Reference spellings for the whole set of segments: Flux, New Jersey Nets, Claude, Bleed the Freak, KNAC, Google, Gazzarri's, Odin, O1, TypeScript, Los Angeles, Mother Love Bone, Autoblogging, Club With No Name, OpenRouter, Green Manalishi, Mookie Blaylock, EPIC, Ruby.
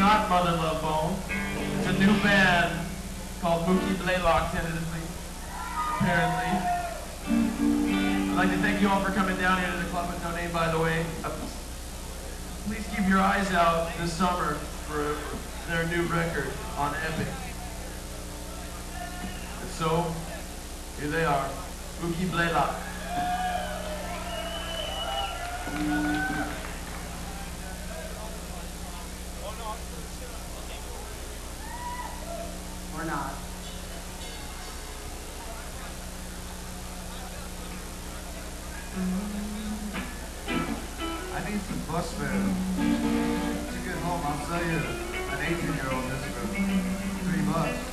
not Mother Love Bone. It's a new band called Mookie Blaylock, tentatively, apparently. I'd like to thank you all for coming down here to the club with no name, by the way. Please keep your eyes out this summer for their new record on EPIC. And so, here they are, Mookie Blaylock. Or not. I need some bus fare. To get home, I'll sell you an 18-year-old this for $3.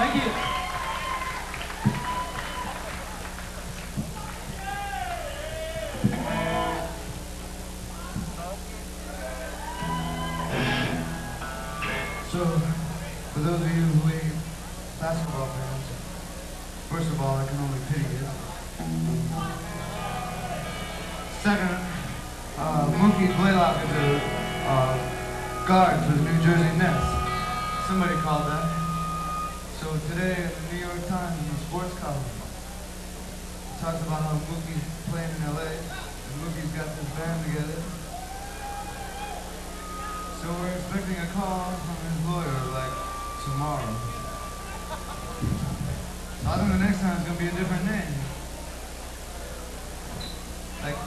Thank you. So, for those of you who ain't basketball fans, first of all, I can only pity you. Second, Mookie Blaylock is a guard for the New Jersey Nets. Somebody called that. So today in the New York Times, in the sports column, it talks about how Mookie's playing in LA, and Mookie's got this band together. So we're expecting a call from his lawyer, like, tomorrow. So I think the next time it's gonna be a different name. Like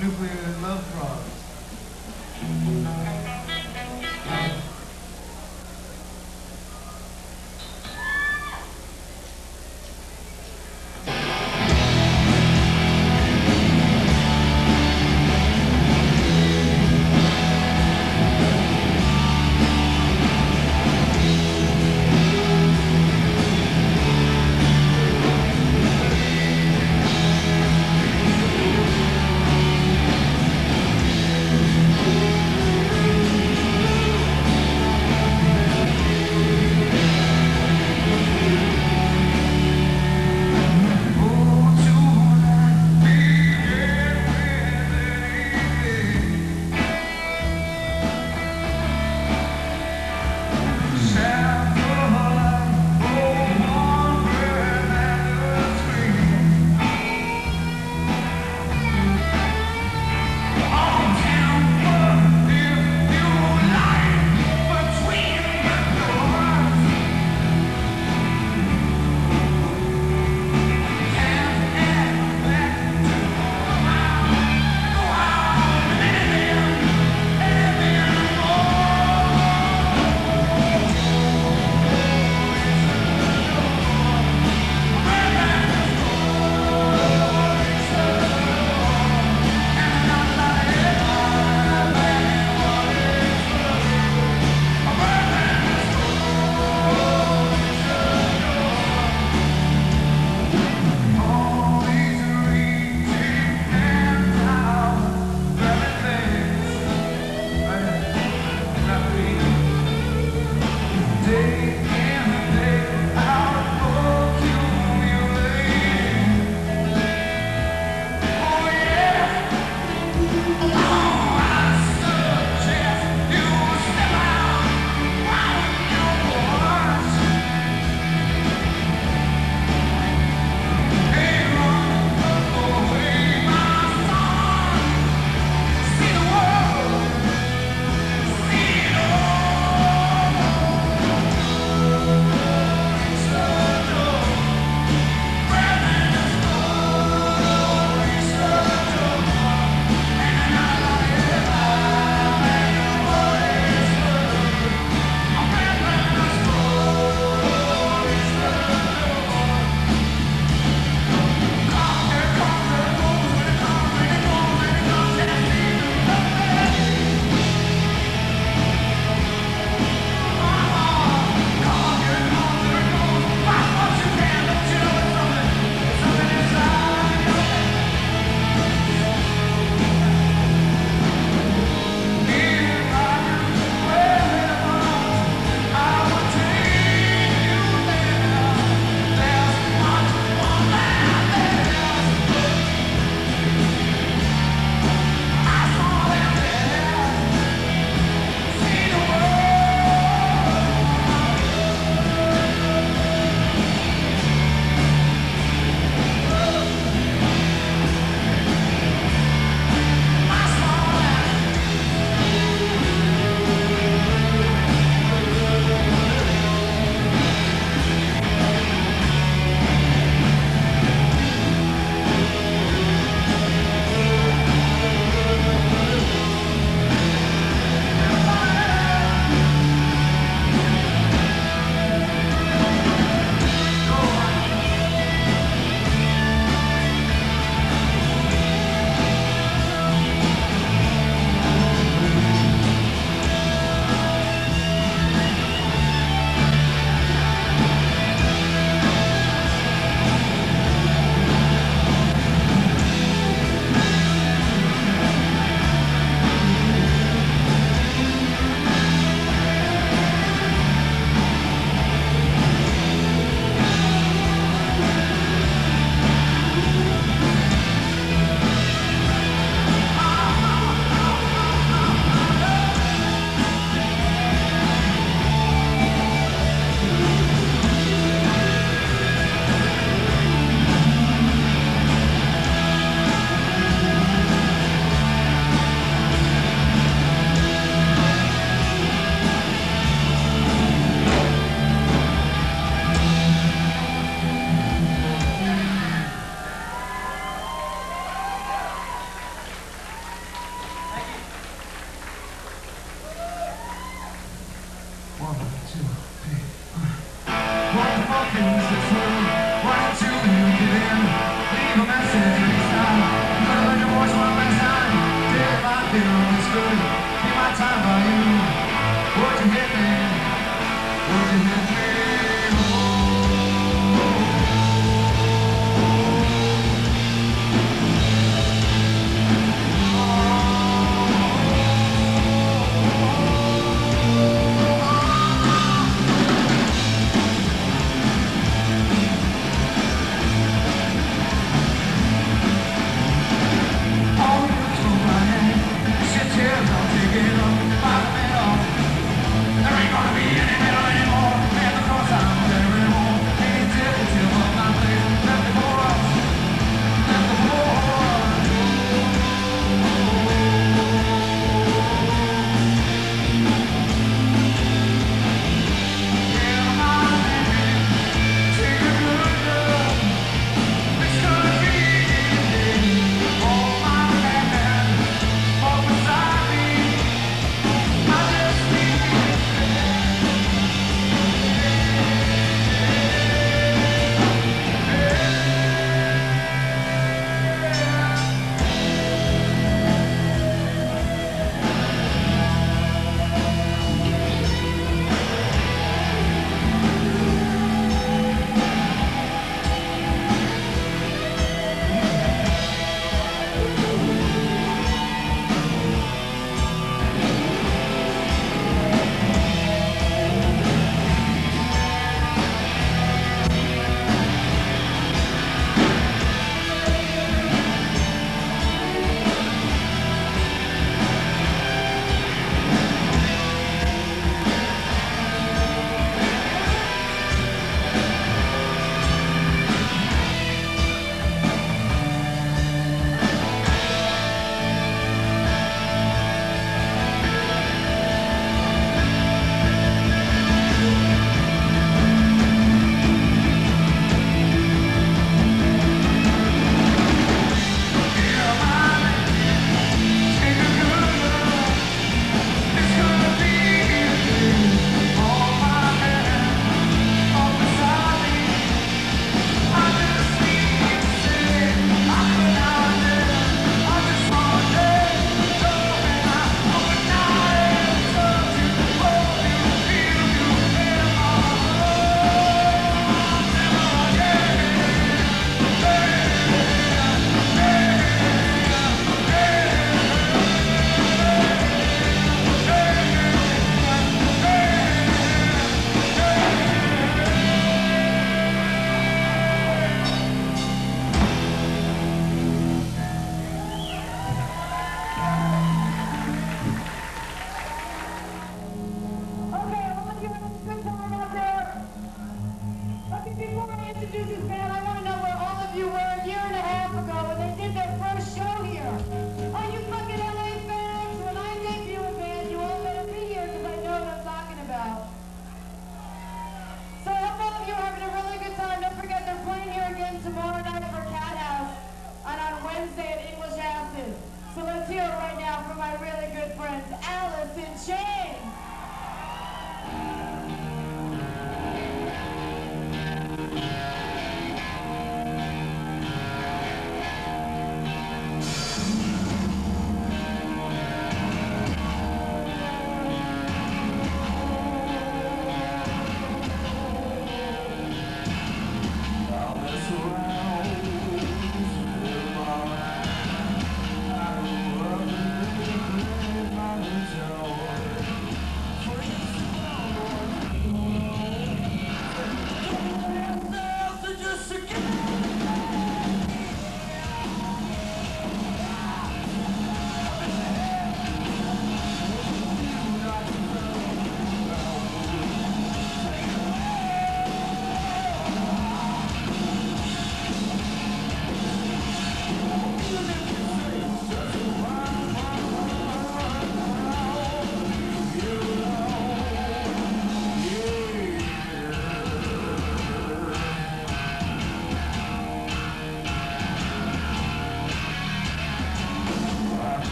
nuclear love problems. things are true. Why don't you look it in? Leave a message next time. I'm gonna let your voice one last time. Did my feelings good? Did my time by you? Would you hit me? Would you hit me?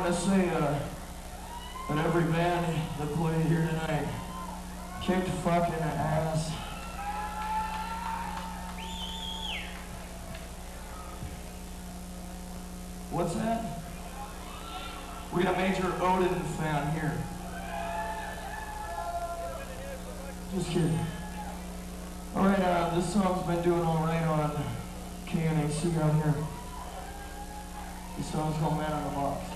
want to say that every band that played here tonight kicked fucking ass. What's that? We got a major Odin fan here. Just kidding. Alright, this song's been doing alright on KNAC out here. This song's called Man in a Box.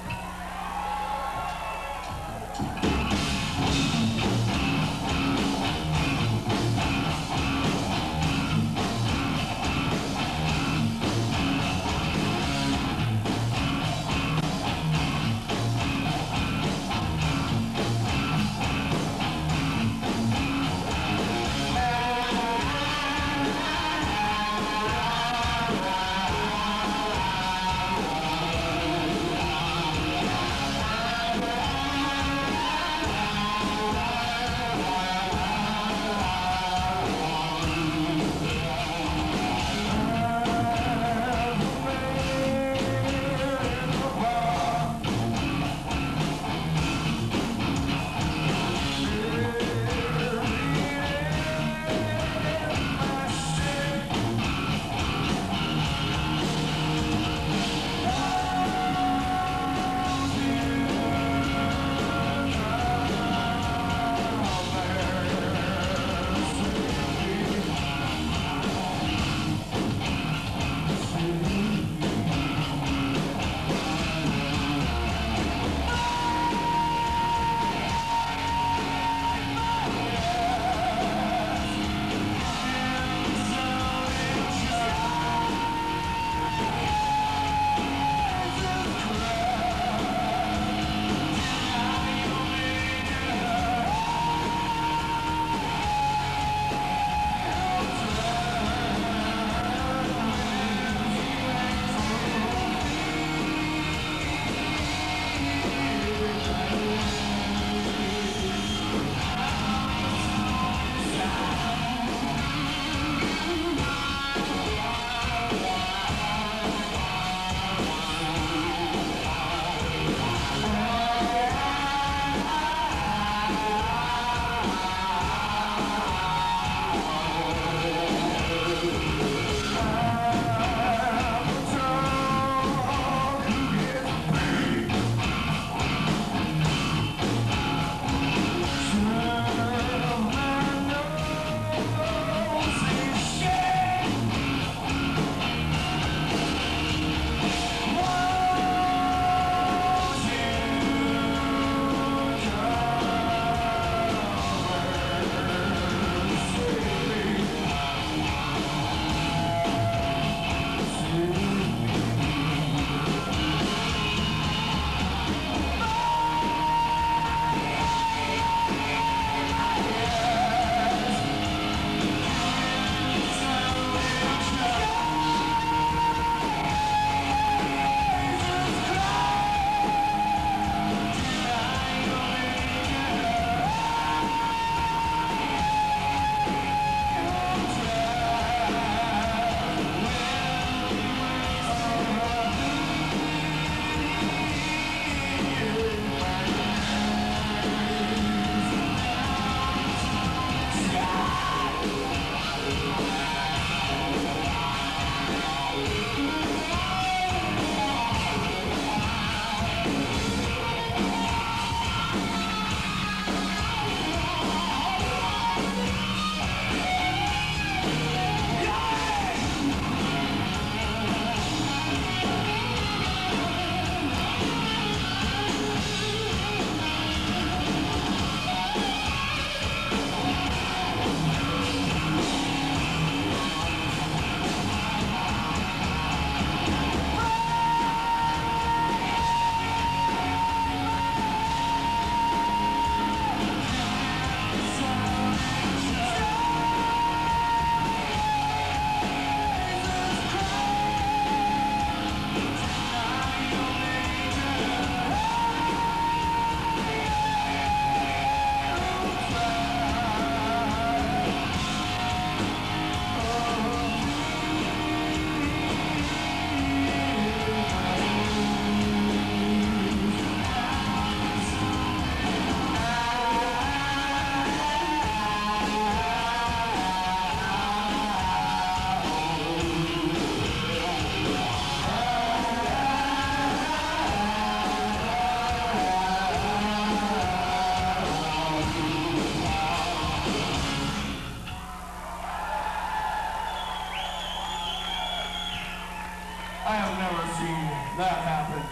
that happened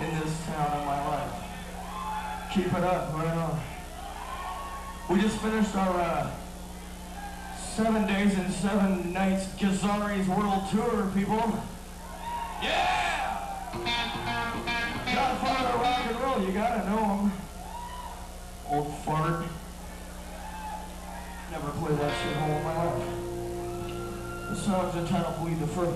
in this town in my life. Keep it up, right on. We just finished our 7 days and 7 nights Gazzarri's World Tour, people. Yeah! Godfather of rock and roll, you gotta know him. Old fart. Never played that shit home in my life. The song's entitled Bleed the Freak.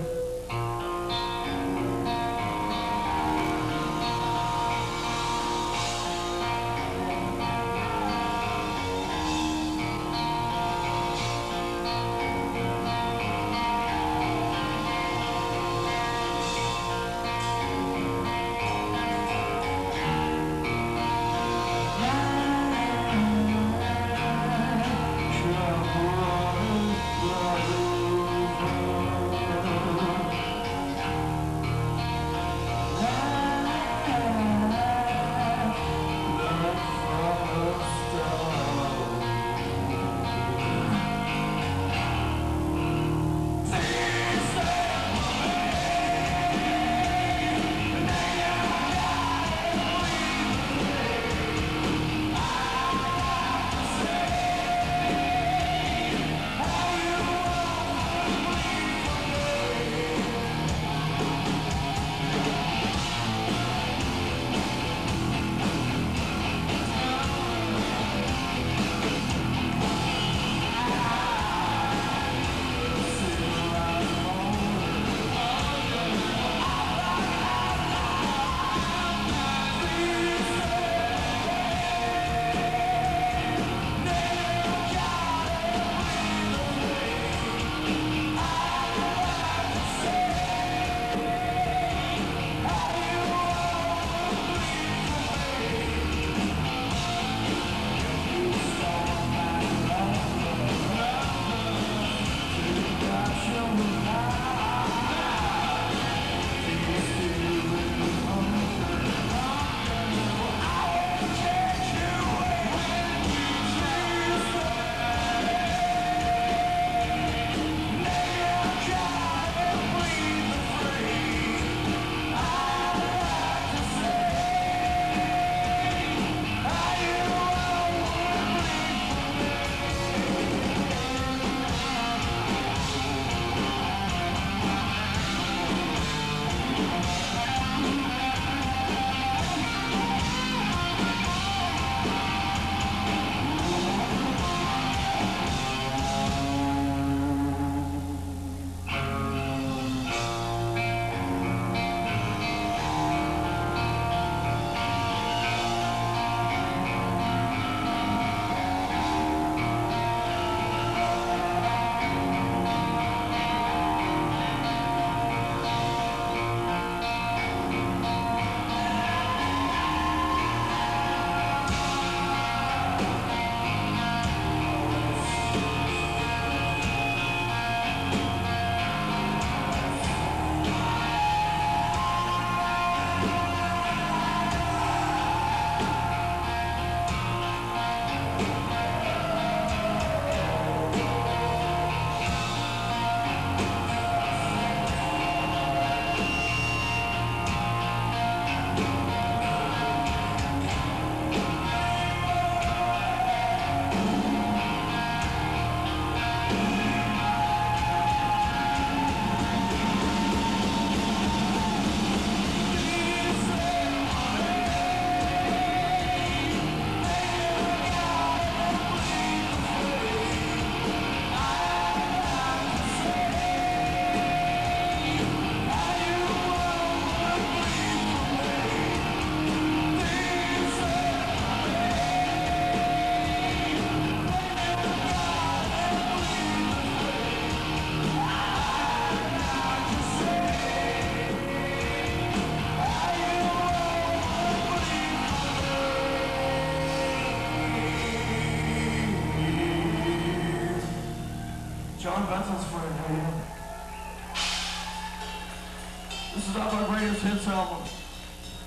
This is off our greatest hits album.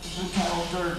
It's entitled Dirt.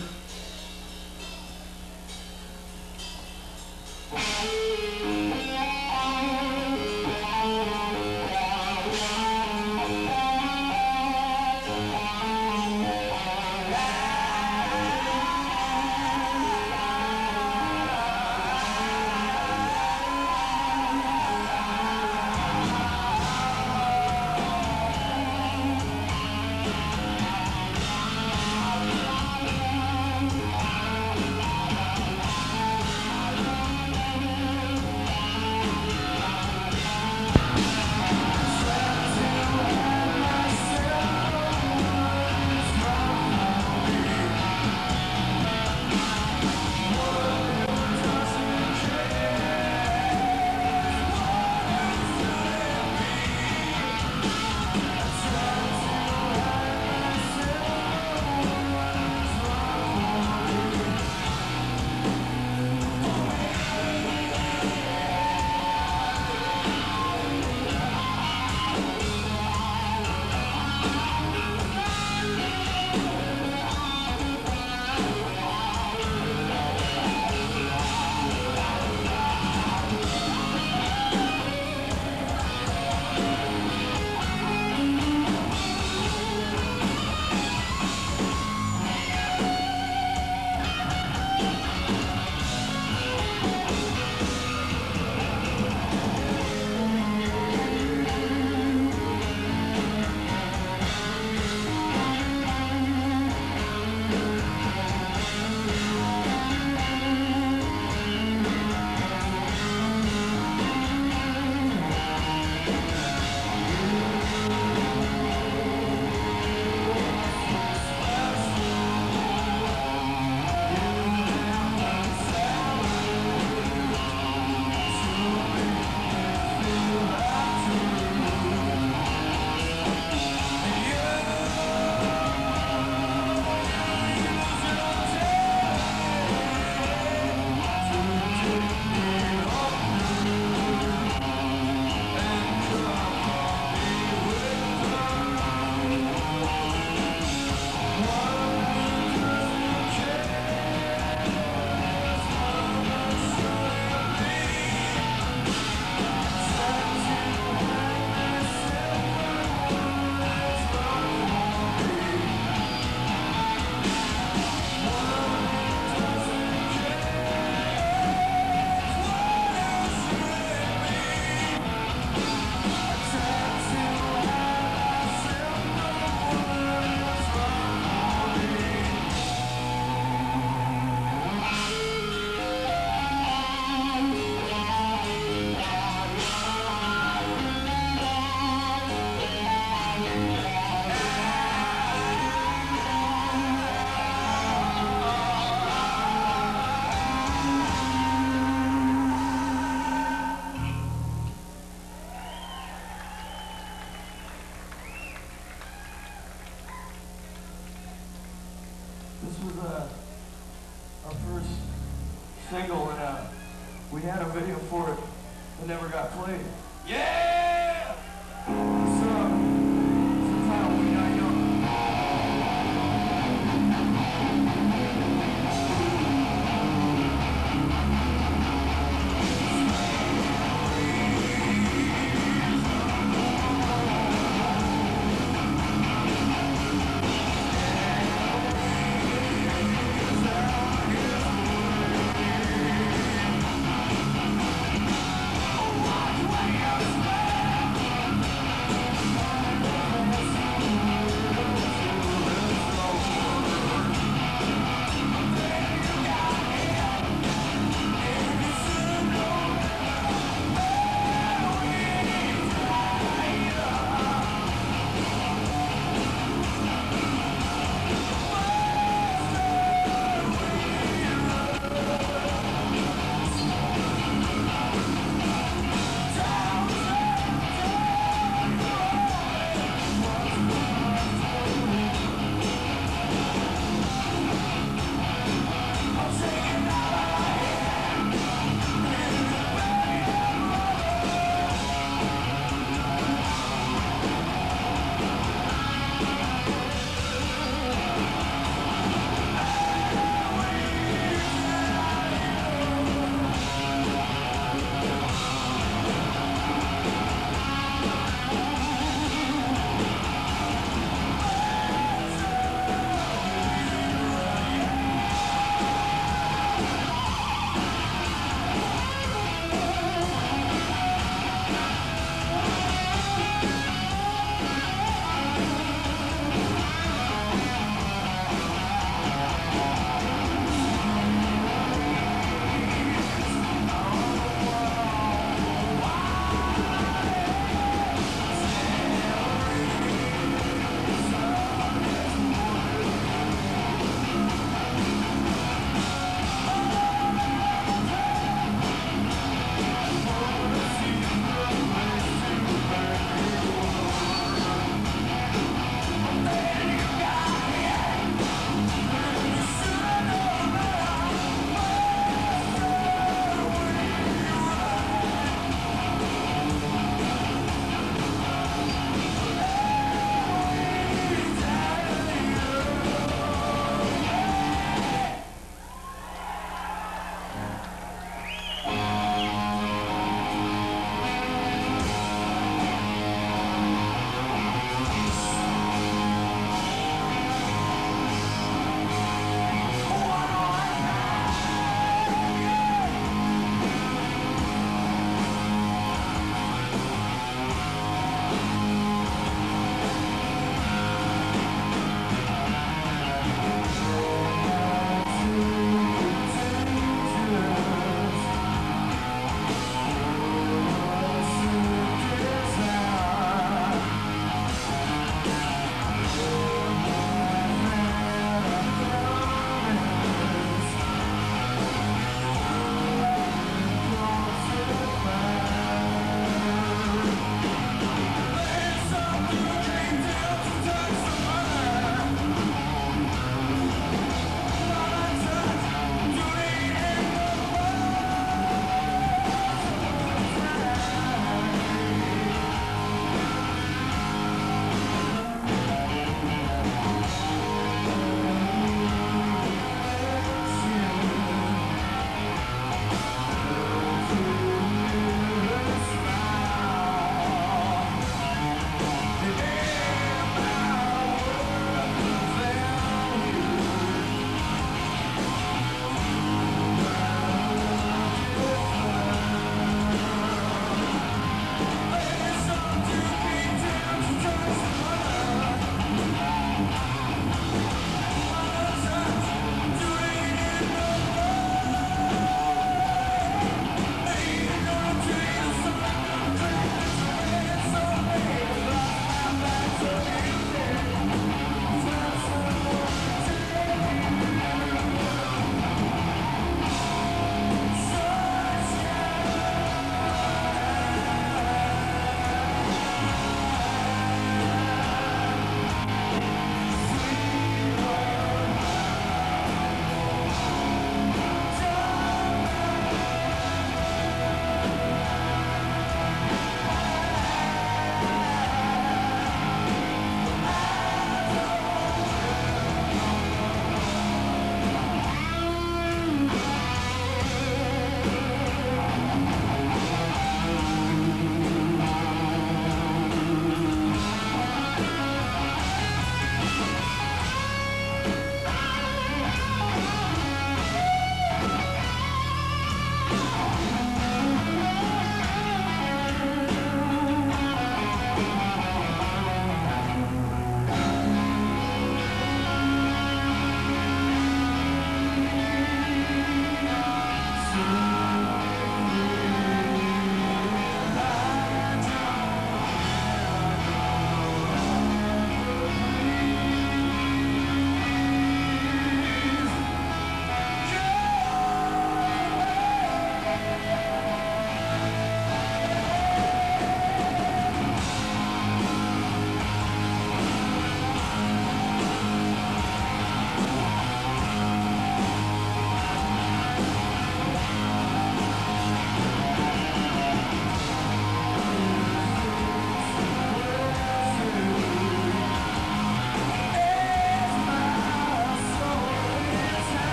was our first single, and we had a video for it that never got played. Yeah! Let's go!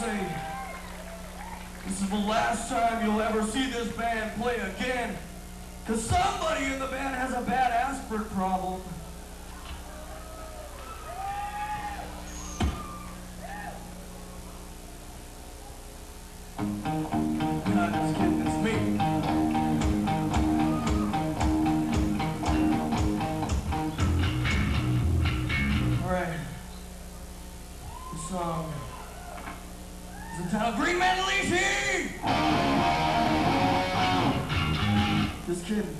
sing. This is the last time you'll ever see this band play again, because somebody in the band has a bad aspirin problem. Not just kidding, it's me. All right, the song is entitled "Green Man Leashy." Just kidding.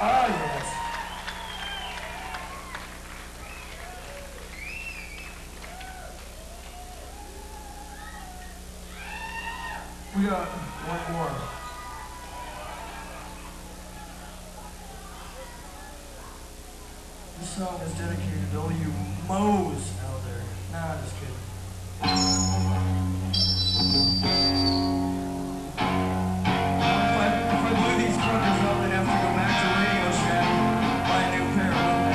Oh, yes. We got one more. This song is dedicated to all you moes out there. Nah, I'm just kidding. If I blew these truckers up, they'd have to go back to Radio Shack and buy a new pair of them.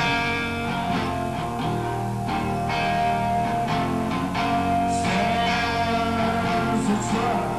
Stars, it's love.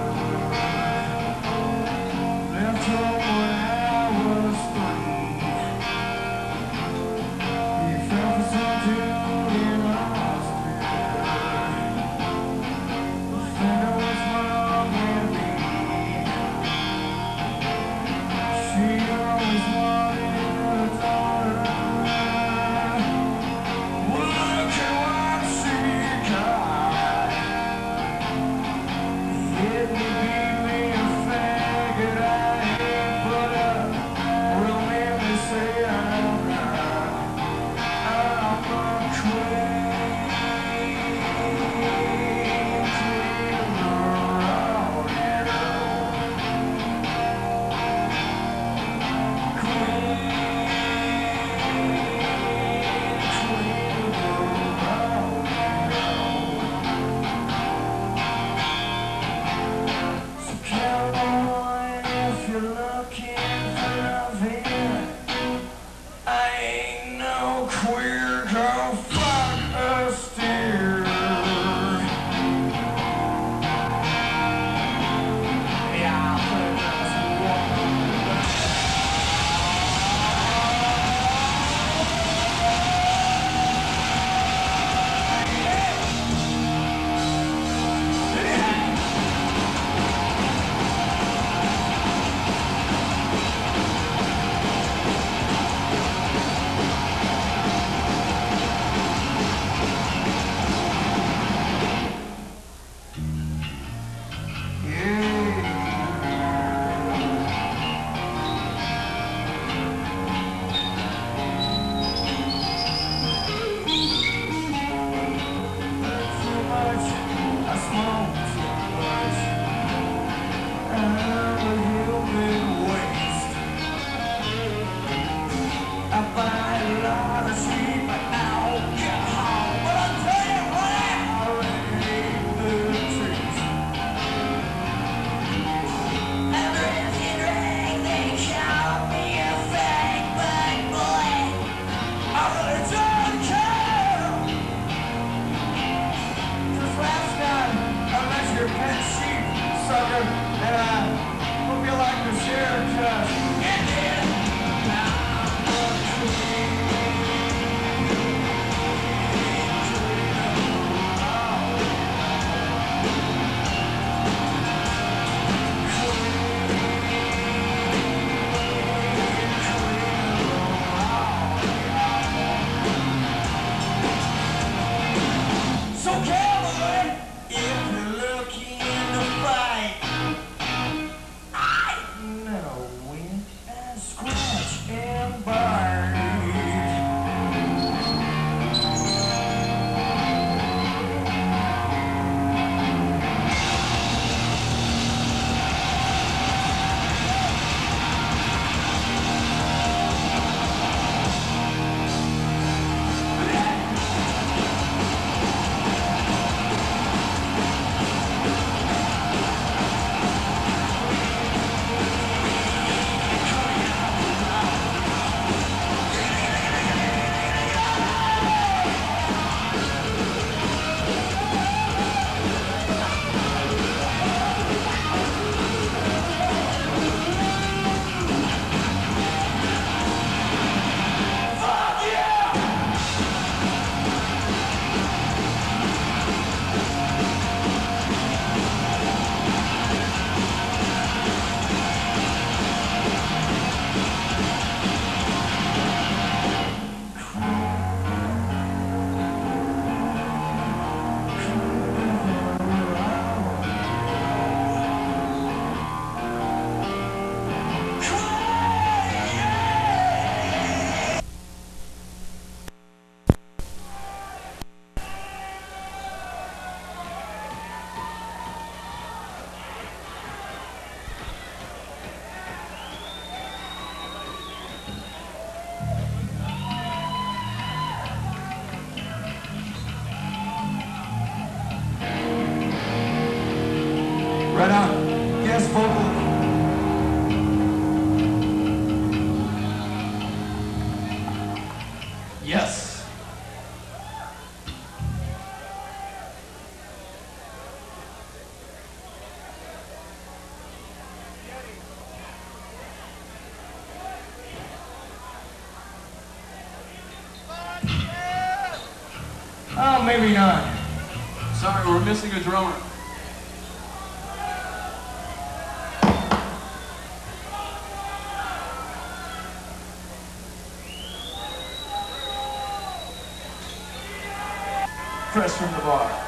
maybe not. Sorry, we're missing a drummer. Press from the bar.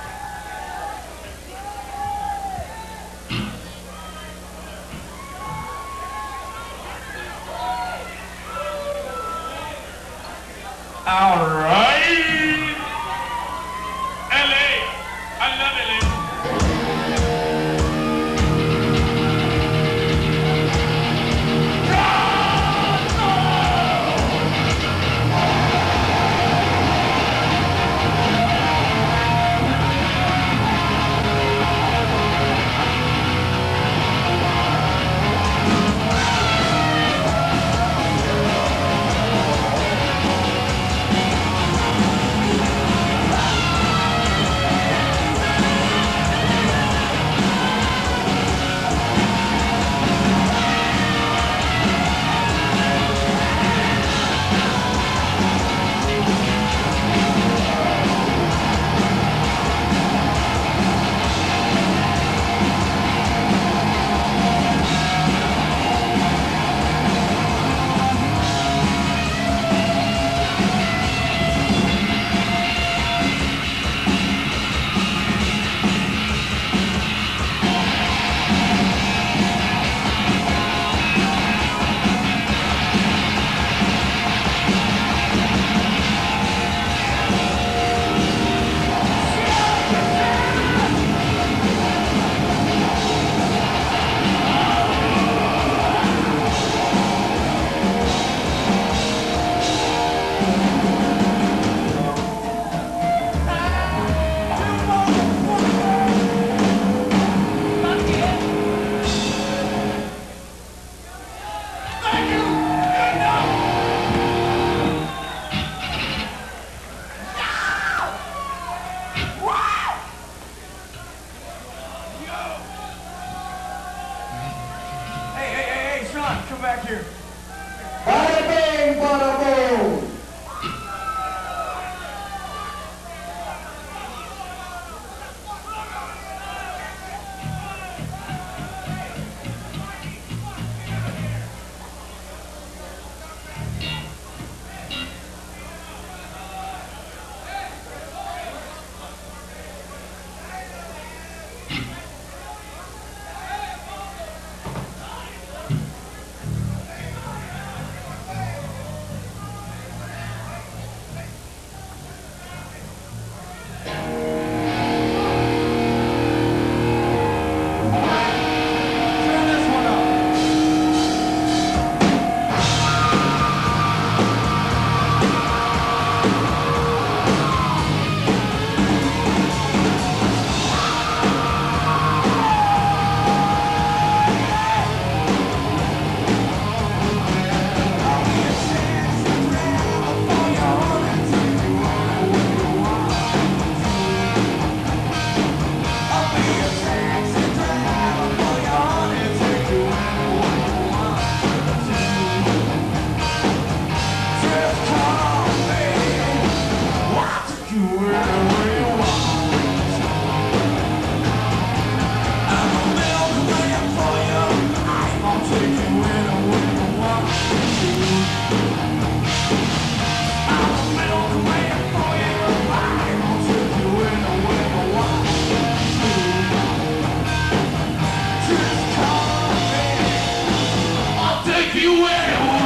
You win!